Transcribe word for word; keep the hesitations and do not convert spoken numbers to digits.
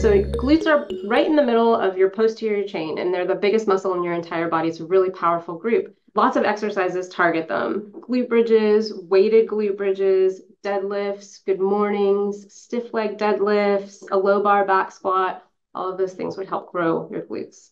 So glutes are right in the middle of your posterior chain, and they're the biggest muscle in your entire body. It's a really powerful group. Lots of exercises target them. Glute bridges, weighted glute bridges, deadlifts, good mornings, stiff leg deadlifts, a low bar back squat. All of those things would help grow your glutes.